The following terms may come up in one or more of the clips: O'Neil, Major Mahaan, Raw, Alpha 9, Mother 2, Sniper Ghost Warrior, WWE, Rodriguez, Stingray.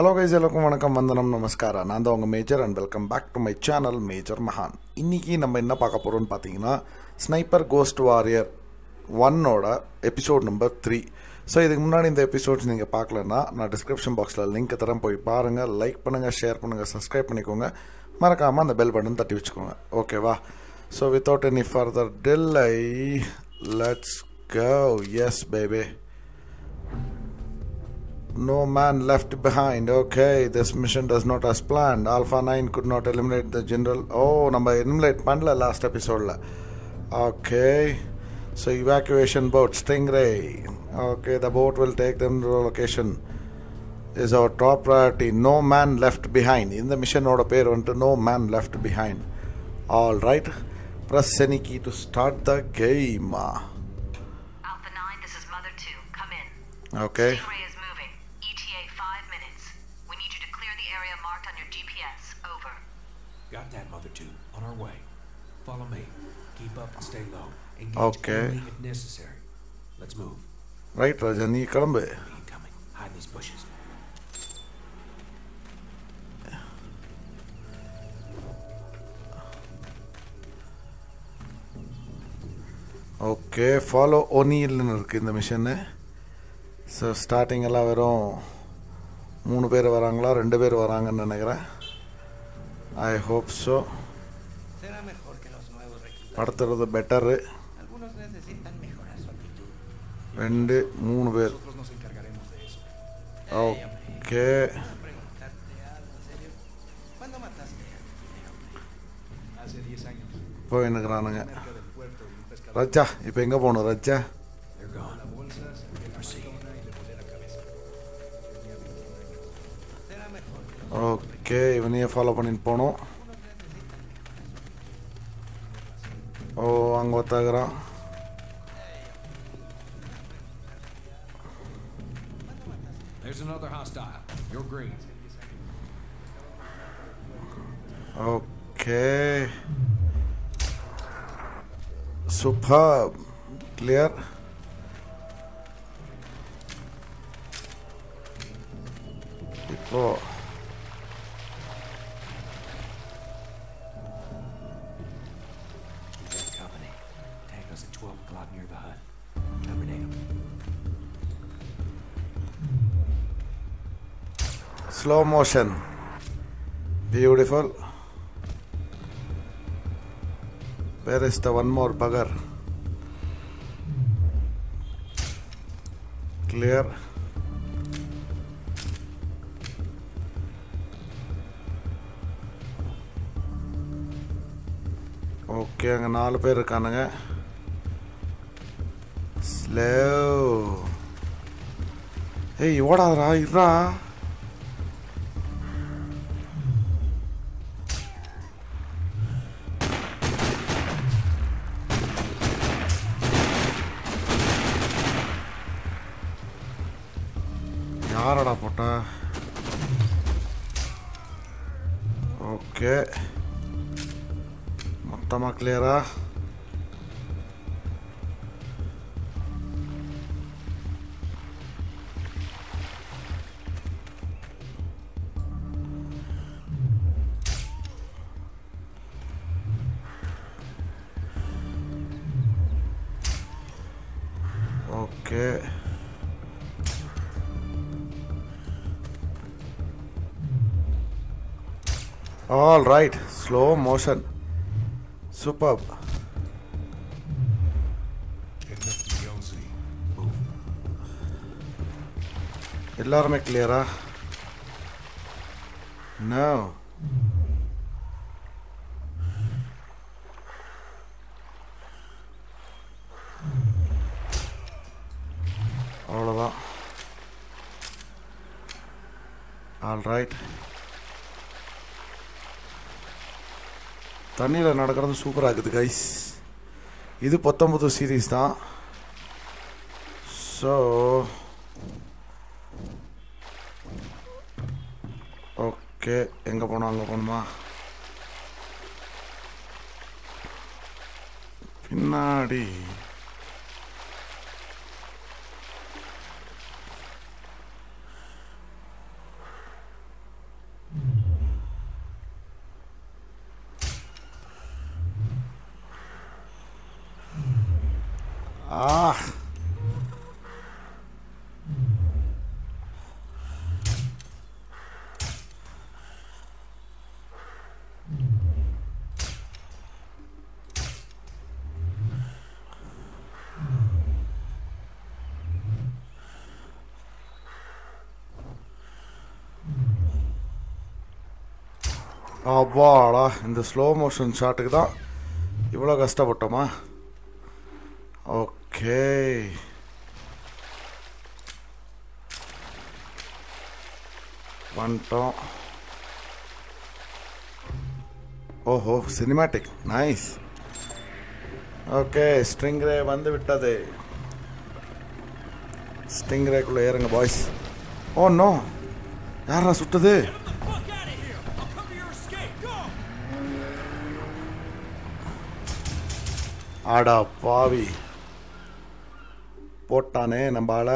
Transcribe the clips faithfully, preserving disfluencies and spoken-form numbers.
Hello guys, welcome Namaskara. Nanda unga Major and welcome back to my channel Major Mahaan. Inniki nama enna paaka porom pathina Sniper Ghost Warrior one oda episode number three. So idhukku munadi indha episodes neenga paakalana na description box la link tharan poi paarenga, like pannunga, share pannunga, subscribe pannikonga, marakama andha bell button thatti vechukonga. Okay va. So without any further delay, let's go. Yes baby. No man left behind. Okay, this mission does not as planned. Alpha nine could not eliminate the general. Oh, number eliminate Pandla last episode. La. Okay, so evacuation boat Stingray. Okay, the boat will take them to the location. Is our top priority. No man left behind. In the mission order pair onto no man left behind. All right, press any key to start the game. Alpha nine, this is Mother two. Come in. Okay. Stingray is moving. Got that, Mother two. On our way. Follow me. Keep up and stay low. Engage okay. Only if necessary. Let's move. Right, Rajani, Kalambe. Incoming. Hide these bushes. Okay, follow O'Neil in the mission. So, starting all over. Three people are coming. Two people are coming. I hope so. Part of the better. And moon where. Okay. Point a grananga. Racha, you ping up on Racha. They're gone. Okay. Okay, even here follow up in Pono. Oh, Angotagra. There's another hostile. You're green. Okay. Superb. Clear. Oh. Slow motion. Beautiful. Where is the one more bugger? Clear. Okay, I'm going to go. Slow. Hey, what are you? Okay. Mottama clear. Okay. All right, slow motion. Superb. Ellarme clear. No. All about. All right. தண்ணில நடக்கிறது சூப்பரா இருக்குது guys இது nineteen series தான் so okay எங்க போறோம் அங்க போணுமா பின்னாடி Ah. Abba, in the slow motion shot, you will have to okay. One top. Oh, oh, cinematic. Nice. Okay, Stingray vanduvittathu. Stingray kulla erunga boys. Oh no. Yara suttadhu. Ada Pavi Potane Nambala.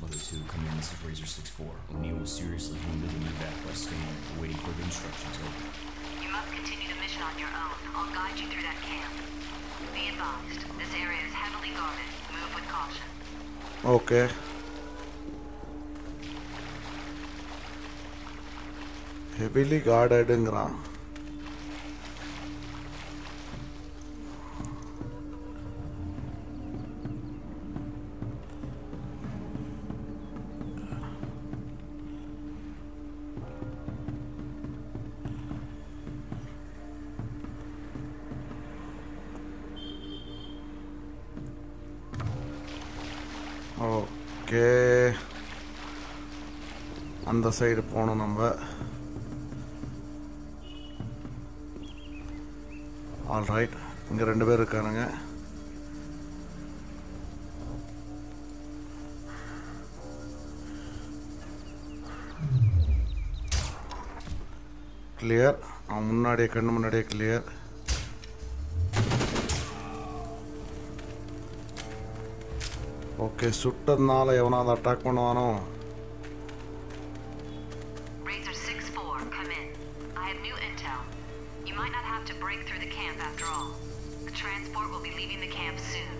Mother two coming in this is Razor sixty-four. O'Neil was seriously wounded in the back by Stingray, waiting for the instructions over. You must continue the mission on your own. I'll guide you through that camp. Be advised, this area is heavily guarded. Move with caution. Okay. Heavily guarded in ground. Okay, on the side phone number. All right, I'm going to go to clear. I'm not a clear. clear. Okay, suttadnala evanada attack pannuvano. Razor sixty-four, come in. I have new intel. You might not have to break through the camp after all. The transport will be leaving the camp soon.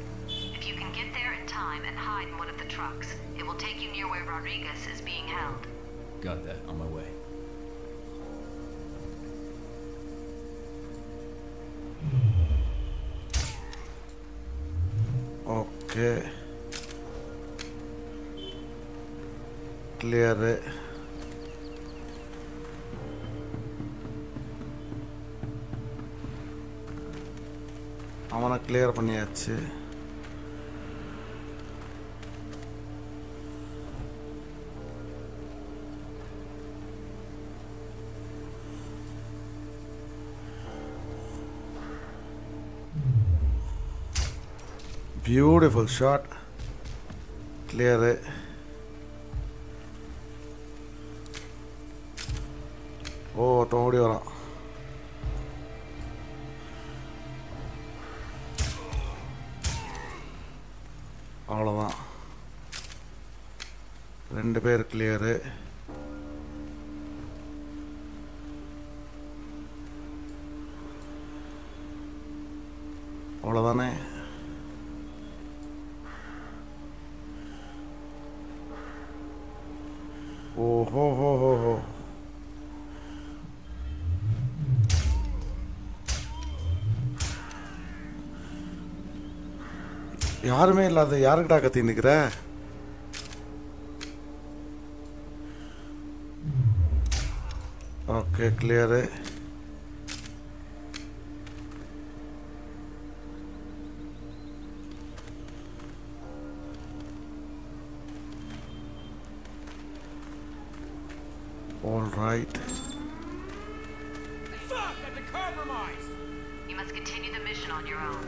If you can get there in time and hide in one of the trucks, it will take you near where Rodriguez is being held. Got that. On my way. Okay. Clear it. I want to clear it. Beautiful shot. Clear it. Oh, don't worry. All of that. Render pair clear. All of that. Oh, ho, ho, ho, ho. Yarme illada yarukda kathi nikra okay clear all right. Fuck, I've been compromised. You must continue the mission on your own.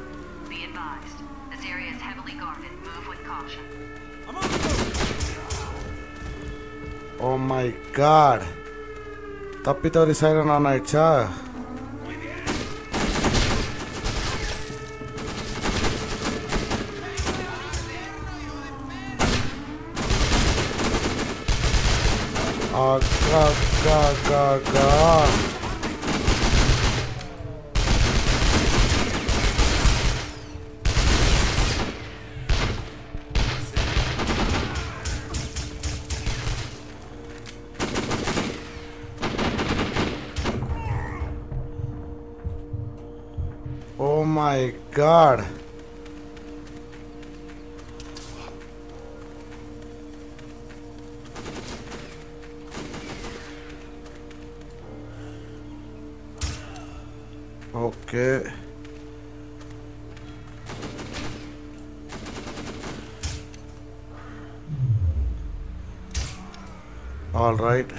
Be advised. This area is heavily guarded. Move with caution. I'm on the move. Oh my god. Tappitari siren on night, cha. Ah, ga, ga, ga, ga. my god. Okay. All right.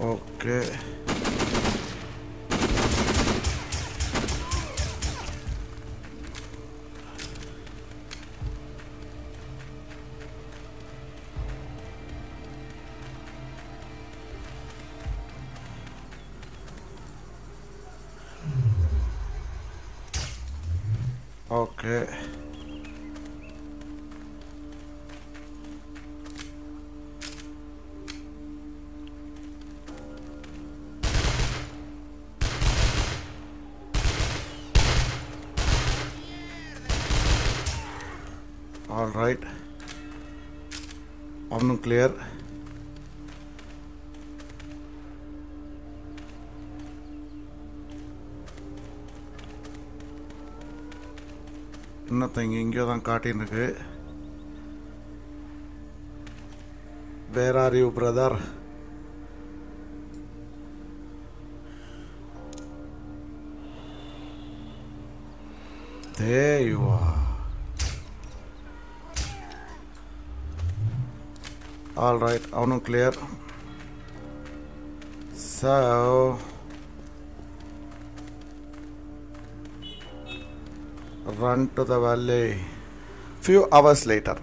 Okay. Okay. All right. Omnium clear. Nothing ingo than cartin. Where are you, brother? There you are. Alright, I want to clear. So run to the valley. Few hours later.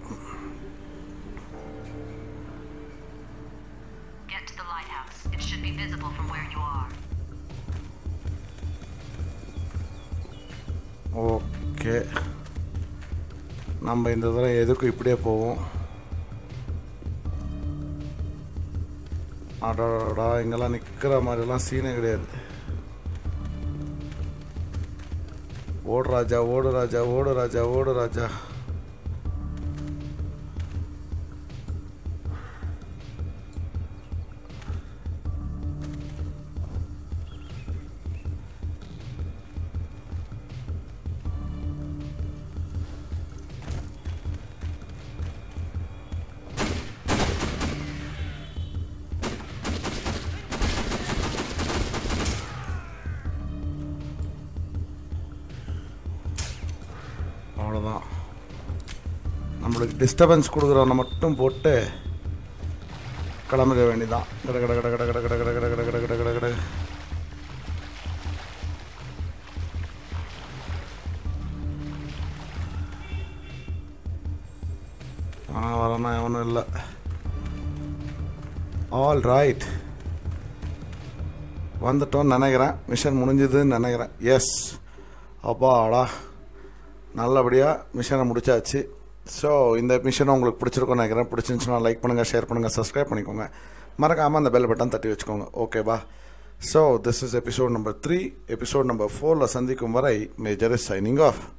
Get to the lighthouse. It should be visible from where you are. Okay. Number in the edukippo. Ada ingala nikra marilla scene again. Old Raja, old Raja, old Raja, old Raja. Disturbance could run a matum potte Kalamida. All right. One the ton Nanagra, Mission Munjidin Nanagra. Yes. Abada Nalabadia, Mission Muduchachi. So, in the mission, you can like, share, and subscribe. The bell button. Okay, bye. So, this is episode number three. Episode number four, Major is signing off.